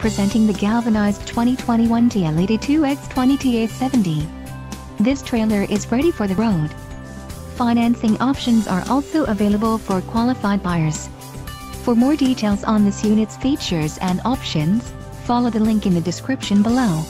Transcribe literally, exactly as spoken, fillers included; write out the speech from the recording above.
presenting the galvanized twenty twenty-one T L eighty-two X twenty T A seventy. This trailer is ready for the road. Financing options are also available for qualified buyers. For more details on this unit's features and options, follow the link in the description below.